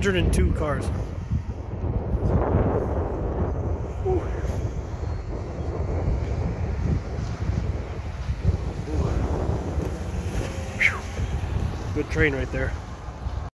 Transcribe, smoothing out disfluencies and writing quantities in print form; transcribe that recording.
102 cars. Good train right there.